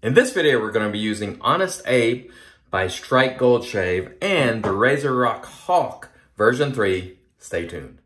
In this video, we're going to be using Honest Abe by Strike Gold Shave and the RazoRock Hawk version 3. Stay tuned.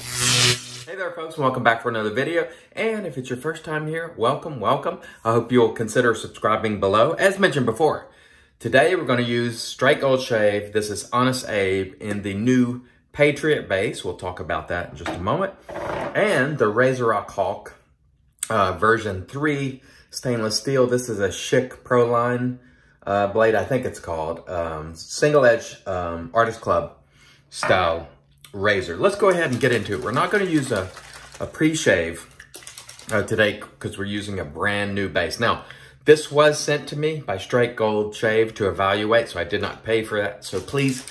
Hey there folks, welcome back for another video, and if it's your first time here, welcome. I hope you'll consider subscribing below. As mentioned before, today we're going to use Strike Gold Shave. This is Honest Abe in the new Patriot base. We'll talk about that in just a moment. And the RazoRock Hawk version 3. Stainless steel. This is a Schick Proline blade, I think it's called. Single edge Artist Club style razor. Let's go ahead and get into it. We're not going to use a pre-shave today because we're using a brand new base. Now, this was sent to me by Strike Gold Shave to evaluate, so I did not pay for that. So please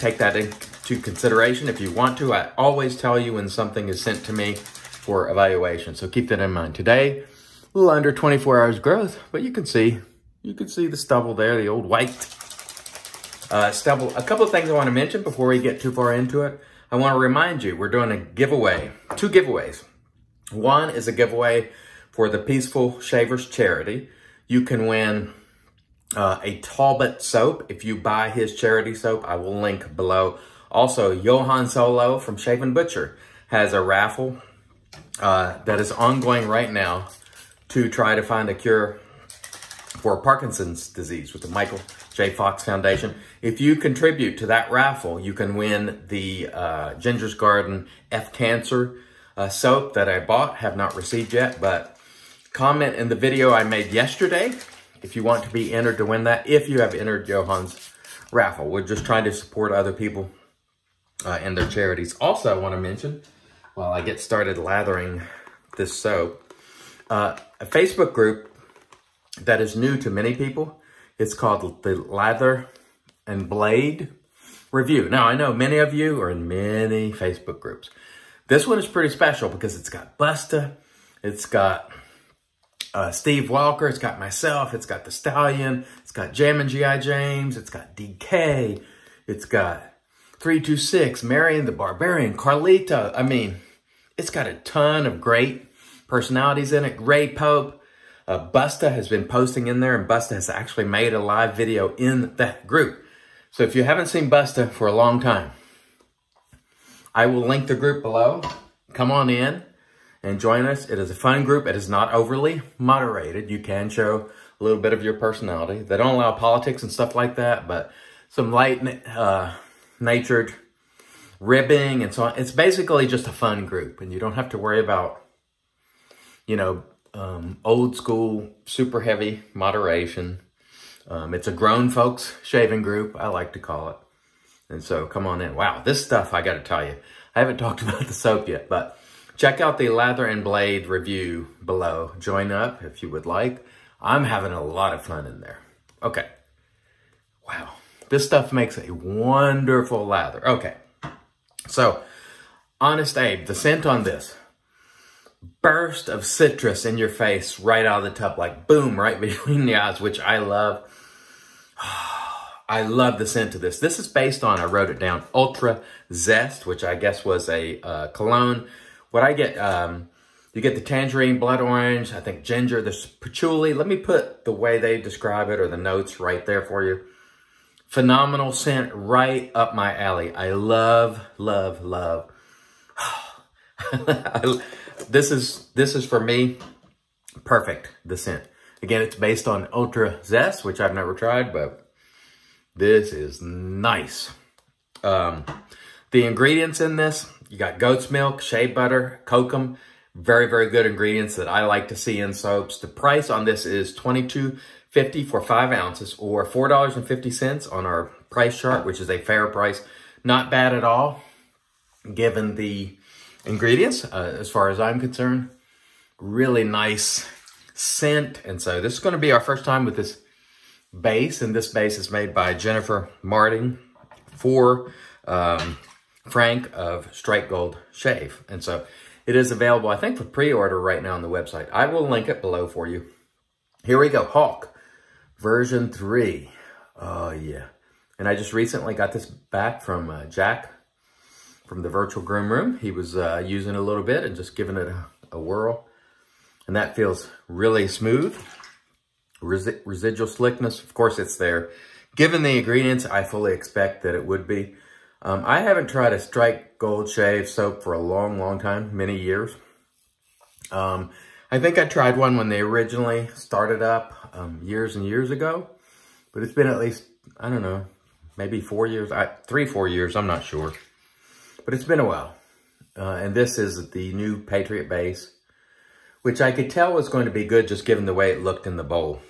take that into consideration if you want to. I always tell you when something is sent to me for evaluation, so keep that in mind. Today, a little under 24 hours growth, but you can see the stubble there, the old white stubble. A couple of things I want to mention before we get too far into it. I want to remind you, we're doing a giveaway, two giveaways. One is a giveaway for the Peaceful Shavers Charity. You can win a Talbot soap if you buy his charity soap. I will link below. Also, Johan Solo from Shave and Butcher has a raffle that is ongoing right now to try to find a cure for Parkinson's disease with the Michael J. Fox Foundation. If you contribute to that raffle, you can win the Ginger's Garden F-Cancer soap that I bought, have not received yet, but comment in the video I made yesterday if you want to be entered to win that, if you have entered Johan's raffle. We're just trying to support other people and their charities. Also, I want to mention, while I get started lathering this soap, a Facebook group that is new to many people. It's called the Lather and Blade Review. Now, I know many of you are in many Facebook groups. This one is pretty special because it's got Busta, it's got Steve Walker, it's got myself, it's got The Stallion, it's got Jammin' G.I. James, it's got DK, it's got 326, Marian the Barbarian, Carlita. I mean, it's got a ton of great personalities in it. Ray Pope, Busta has been posting in there, and Busta has actually made a live video in that group. So if you haven't seen Busta for a long time, I will link the group below. Come on in and join us. It is a fun group. It is not overly moderated. You can show a little bit of your personality. They don't allow politics and stuff like that, but some light-natured ribbing and so on. It's basically just a fun group, and you don't have to worry about, you know, old school, super heavy moderation. It's a grown folks shaving group, I like to call it. And so come on in. Wow, this stuff, I got to tell you, I haven't talked about the soap yet, but check out the Lather and Blade review below. Join up if you would like. I'm having a lot of fun in there. Okay. Wow. This stuff makes a wonderful lather. Okay. So, Honest Abe, the scent on this. Burst of citrus in your face right out of the tub, like boom, right between the eyes, which I love. I love the scent of this. This is based on, I wrote it down, Ultra Zest, which I guess was a cologne. What I get, you get the tangerine, blood orange, I think ginger, there's patchouli. Let me put the way they describe it or the notes right there for you. Phenomenal scent right up my alley. I love. This is for me, perfect, the scent. Again, it's based on Ultra Zest, which I've never tried, but this is nice. The ingredients in this, you got goat's milk, shea butter, kokum, very, very good ingredients that I like to see in soaps. The price on this is $22.50 for 5 ounces or $4.50 on our price chart, which is a fair price. Not bad at all, given the ingredients, as far as I'm concerned. Really nice scent. And so this is going to be our first time with this base. And this base is made by Jennifer Martin for Frank of Strike Gold Shave. And so it is available, I think, for pre-order right now on the website. I will link it below for you. Here we go. Hawk version 3. Oh, yeah. And I just recently got this back from Jack from the Virtual Groom Room. He was using a little bit and just giving it a whirl. And that feels really smooth, Residual slickness, of course it's there. Given the ingredients, I fully expect that it would be. I haven't tried a Strike Gold Shave soap for a long, long time, many years. I think I tried one when they originally started up years and years ago, but it's been at least, I don't know, maybe 4 years, 3, 4 years, I'm not sure. But it's been a while. And this is the new Patriot base, which I could tell was going to be good just given the way it looked in the bowl.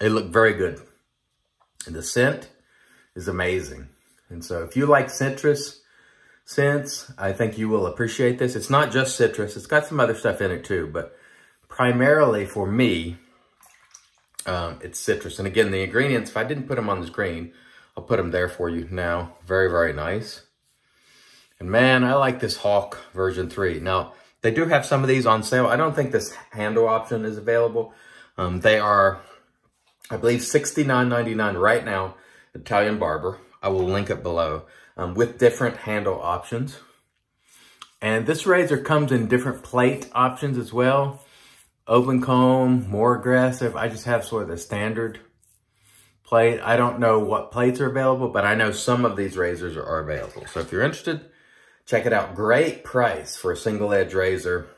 It looked very good. And the scent is amazing. And so if you like citrus scents, I think you will appreciate this. It's not just citrus. It's got some other stuff in it too. But primarily for me, it's citrus. And again, the ingredients, if I didn't put them on the screen, I'll put them there for you now. Very, very nice. And man, I like this Hawk version 3. Now, they do have some of these on sale. I don't think this handle option is available. They are, I believe, $69.99 right now, Italian Barber. I will link it below, with different handle options. And this razor comes in different plate options as well. Open comb, more aggressive. I just have sort of the standard plate. I don't know what plates are available, but I know some of these razors are available. So if you're interested, check it out. Great price for a single edge razor.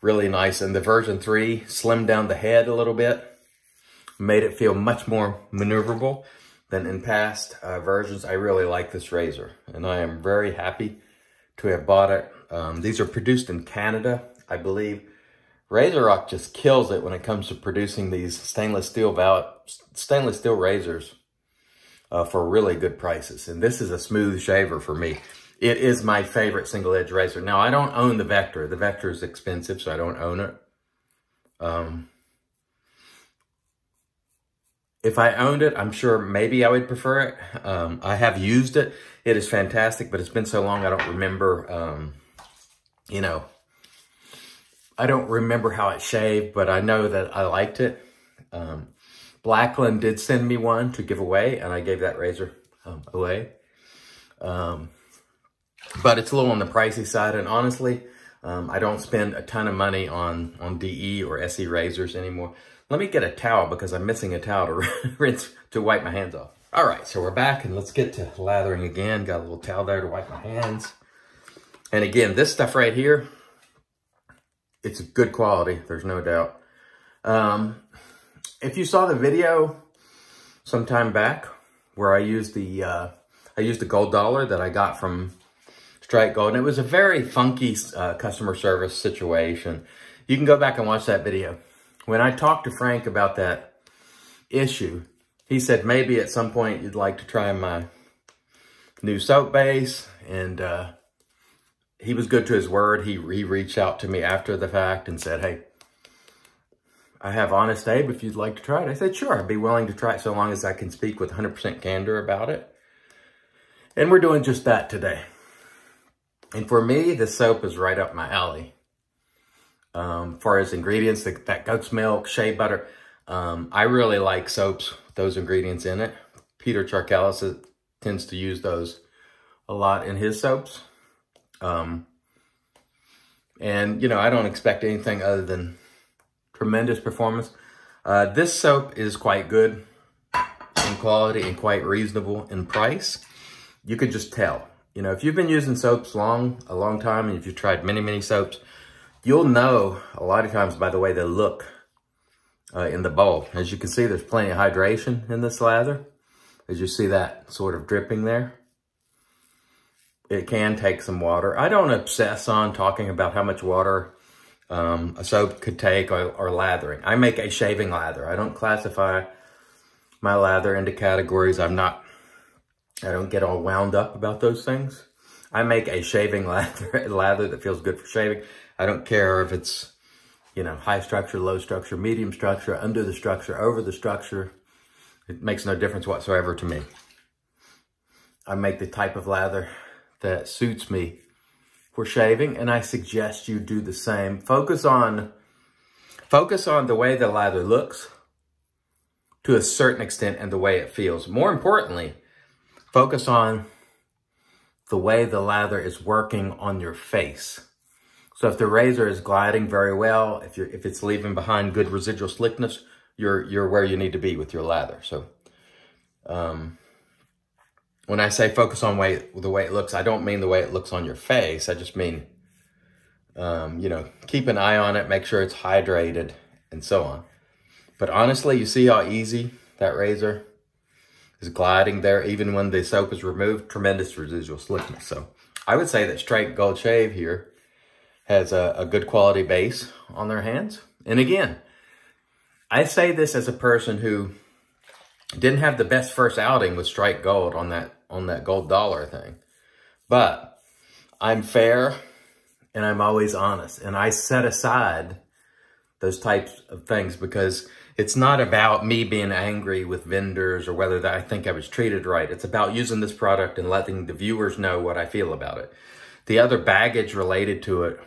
Really nice. And the version 3 slimmed down the head a little bit, made it feel much more maneuverable than in past versions. I really like this razor, and I am very happy to have bought it. These are produced in Canada, I believe. RazoRock just kills it when it comes to producing these stainless steel razors. For really good prices. And this is a smooth shaver for me. It is my favorite single edge razor. Now, I don't own the Vector. The Vector is expensive, so I don't own it. If I owned it, I'm sure maybe I would prefer it. I have used it. It is fantastic, but it's been so long I don't remember, you know, I don't remember how it shaved, but I know that I liked it. Blackland did send me one to give away, and I gave that razor away. But it's a little on the pricey side, and honestly, I don't spend a ton of money on DE or SE razors anymore. Let me get a towel because I'm missing a towel to rinse, to wipe my hands off. All right, so we're back, and let's get to lathering again. Got a little towel there to wipe my hands. And again, this stuff right here, it's good quality. There's no doubt. If you saw the video some time back where I used the gold dollar that I got from Strike Gold, and it was a very funky customer service situation. You can go back and watch that video. When I talked to Frank about that issue, he said maybe at some point you'd like to try my new soap base, and he was good to his word. He reached out to me after the fact and said, hey, I have Honest Abe if you'd like to try it. I said, sure, I'd be willing to try it so long as I can speak with 100% candor about it. And we're doing just that today. And for me, this soap is right up my alley. As far as ingredients, that goat's milk, shea butter. I really like soaps with those ingredients in it. Peter Charkalis tends to use those a lot in his soaps. And, you know, I don't expect anything other than tremendous performance. This soap is quite good in quality and quite reasonable in price. You could just tell. You know, if you've been using soaps a long time, and if you've tried many, many soaps, you'll know a lot of times by the way they look in the bowl. As you can see, there's plenty of hydration in this lather. As you see that sort of dripping there, it can take some water. I don't obsess on talking about how much water a soap could take or lathering. I make a shaving lather. I don't classify my lather into categories. I don't get all wound up about those things. I make a shaving lather, a lather that feels good for shaving. I don't care if it's, you know, high structure, low structure, medium structure, under the structure, over the structure. It makes no difference whatsoever to me. I make the type of lather that suits me for shaving, and I suggest you do the same. Focus on the way the lather looks to a certain extent and the way it feels. More importantly, focus on the way the lather is working on your face. So if the razor is gliding very well, if it's leaving behind good residual slickness, you're where you need to be with your lather. So when I say focus on the way it looks, I don't mean the way it looks on your face. I just mean, you know, keep an eye on it, make sure it's hydrated and so on. But honestly, you see how easy that razor is gliding there, even when the soap is removed, tremendous residual slickness. So I would say that Strike Gold Shave here has a good quality base on their hands. And again, I say this as a person who didn't have the best first outing with Strike Gold on that gold dollar thing. But I'm fair and I'm always honest. And I set aside those types of things because it's not about me being angry with vendors or whether I think I was treated right. It's about using this product and letting the viewers know what I feel about it. The other baggage related to it,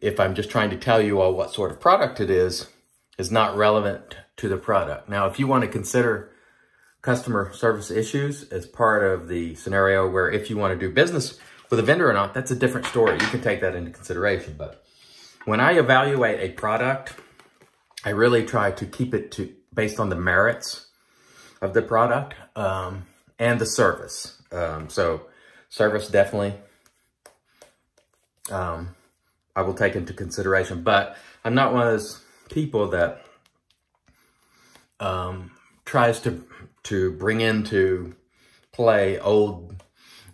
if I'm just trying to tell you all what sort of product it is not relevant to the product. Now, if you want to consider customer service issues as part of the scenario where if you want to do business with a vendor or not, that's a different story. You can take that into consideration. But when I evaluate a product, I really try to keep it based on the merits of the product and the service. So service definitely, I will take into consideration, but I'm not one of those people that tries to bring into play old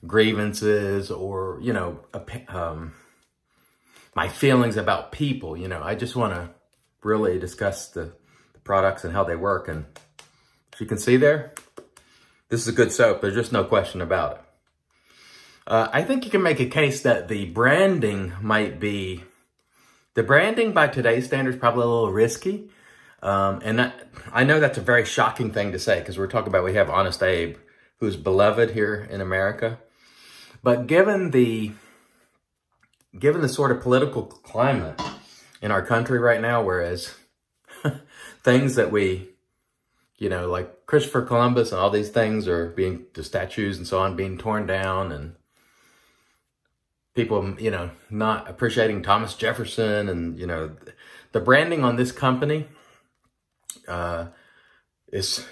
grievances or, you know, my feelings about people. You know, I just want to really discuss the products and how they work. And as you can see there, this is a good soap. There's just no question about it. I think you can make a case that the branding might be, the branding by today's standards is probably a little risky. And that, I know that's a very shocking thing to say because we're talking about, we have Honest Abe, who's beloved here in America. But given the sort of political climate in our country right now, whereas things that we, you know, like Christopher Columbus and all these things are being, the statues and so on, being torn down, and people, you know, not appreciating Thomas Jefferson, and, you know, the branding on this company is,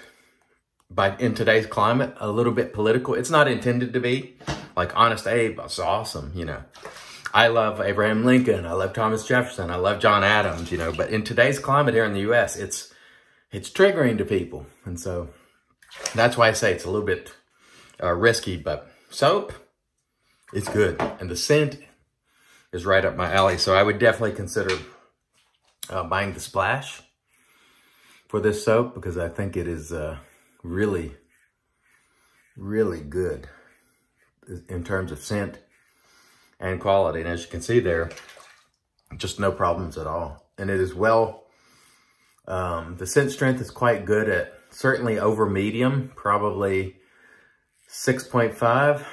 in today's climate, a little bit political. It's not intended to be. Like Honest Abe, it's awesome, you know. I love Abraham Lincoln. I love Thomas Jefferson. I love John Adams, you know. But in today's climate here in the U.S., it's triggering to people. And so that's why I say it's a little bit risky. But soap, it's good. And the scent is right up my alley. So I would definitely consider buying the splash for this soap because I think it is really, really good in terms of scent and quality. And as you can see there, just no problems at all. And it is well, the scent strength is quite good at certainly over medium, probably 6.5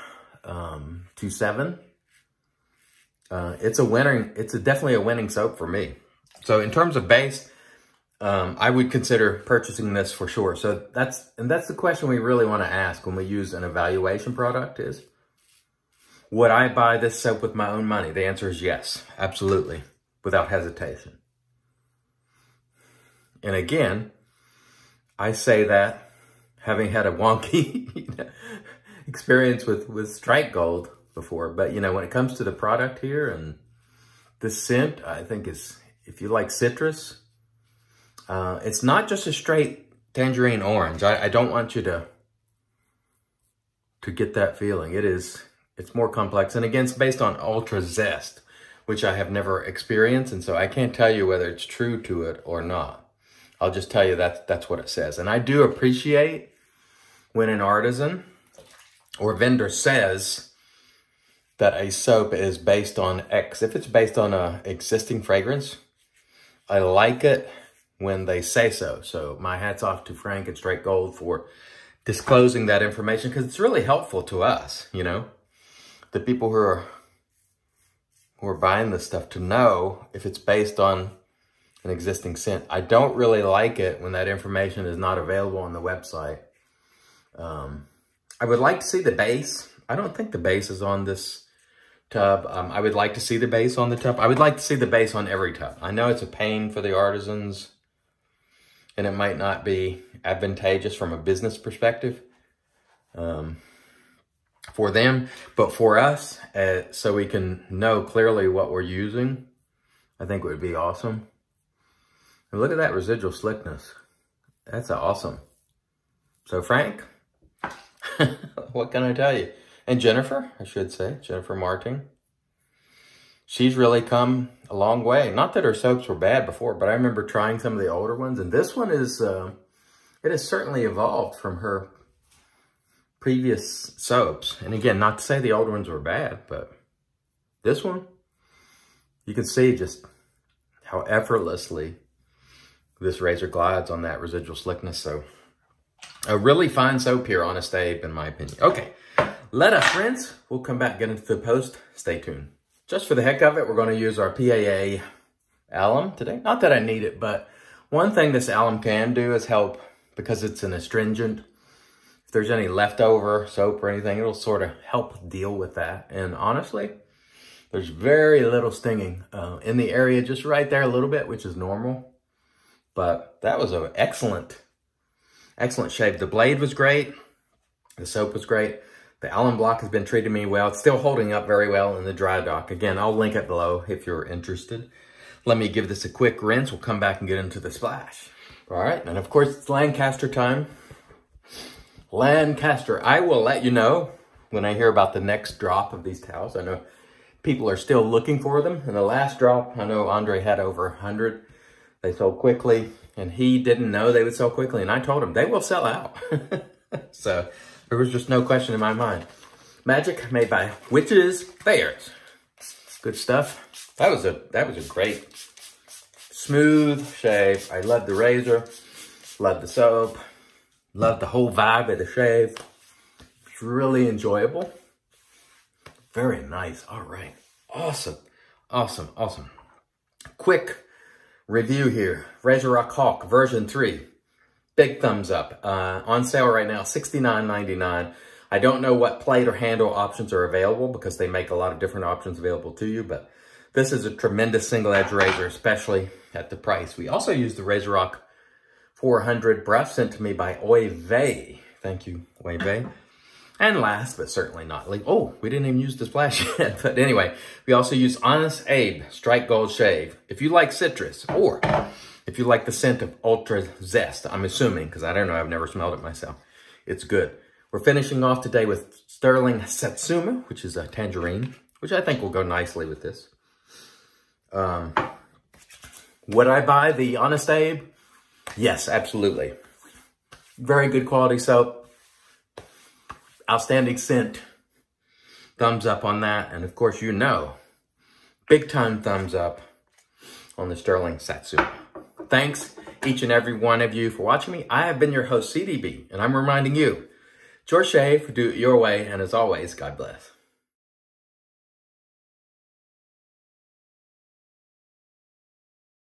to 7. It's a winning, definitely a winning soap for me. So in terms of base, I would consider purchasing this for sure. So that's the question we really want to ask when we use an evaluation product is, would I buy this soap with my own money? The answer is yes, absolutely, without hesitation. And again, I say that having had a wonky experience with Strike Gold before, but you know, when it comes to the product here and the scent, I think is, if you like citrus, it's not just a straight tangerine orange. I don't want you to get that feeling. It's more complex, and again, it's based on Ultra Zest, which I have never experienced, and so I can't tell you whether it's true to it or not. I'll just tell you that that's what it says. And I do appreciate when an artisan or vendor says that a soap is based on X. If it's based on an existing fragrance, I like it when they say so. So my hat's off to Frank and Strike Gold for disclosing that information because it's really helpful to us, you know? The people who are buying this stuff to know if it's based on an existing scent. I don't really like it when that information is not available on the website. I would like to see the base. I don't think the base is on this tub. I would like to see the base on the tub. I would like to see the base on every tub. I know it's a pain for the artisans, and it might not be advantageous from a business perspective for them, but for us, so we can know clearly what we're using, I think it would be awesome. And look at that residual slickness. That's awesome. So Frank, what can I tell you? And Jennifer, I should say, Jennifer Martin. She's really come a long way. Not that her soaps were bad before, but I remember trying some of the older ones. And this one is, it has certainly evolved from her previous soaps. And again, not to say the old ones were bad, but this one, you can see just how effortlessly this razor glides on that residual slickness. So a really fine soap here, Honest Abe, in my opinion. Okay, let us rinse. We'll come back and get into the post. Stay tuned. Just for the heck of it, we're going to use our PAA alum today. Not that I need it, but one thing this alum can do is help, because it's an astringent. If there's any leftover soap or anything, it'll sort of help deal with that. And honestly, there's very little stinging in the area, just right there a little bit, which is normal. But that was an excellent, excellent shave. The blade was great. The soap was great. The alum block has been treating me well. It's still holding up very well in the dry dock. Again, I'll link it below if you're interested. Let me give this a quick rinse. We'll come back and get into the splash. All right, and of course, it's Lancaster time. Lancaster. I will let you know when I hear about the next drop of these towels. I know people are still looking for them. And the last drop, I know Andre had over 100. They sold quickly, and he didn't know they would sell quickly. And I told him, they will sell out. So there was just no question in my mind. Magic made by witches. There it is. Good stuff. That was a great smooth shave. I love the razor. Love the soap. Love the whole vibe of the shave. It's really enjoyable. Very nice. All right. Awesome. Awesome. Awesome. Quick review here. RazoRock Hawk version 3. Big thumbs up. On sale right now, $69.99. I don't know what plate or handle options are available, because they make a lot of different options available to you, but this is a tremendous single-edge razor, especially at the price. We also use the RazoRock 400 brush sent to me by Oy Vey. Thank you, Oy Vey. And last, but certainly not least, oh, we didn't even use the splash yet, but anyway, we also use Honest Abe Strike Gold Shave. If you like citrus, or if you like the scent of Ultra Zest, I'm assuming, because I don't know, I've never smelled it myself. It's good. We're finishing off today with Stirling Satsuma, which is a tangerine, which I think will go nicely with this. Would I buy the Honest Abe? Yes, absolutely. Very good quality soap. Outstanding scent. Thumbs up on that. And of course, you know, big time thumbs up on the Stirling Satsuma. Thanks, each and every one of you, for watching me. I have been your host, CDB, and I'm reminding you, it's your shave, do it your way, and as always, God bless.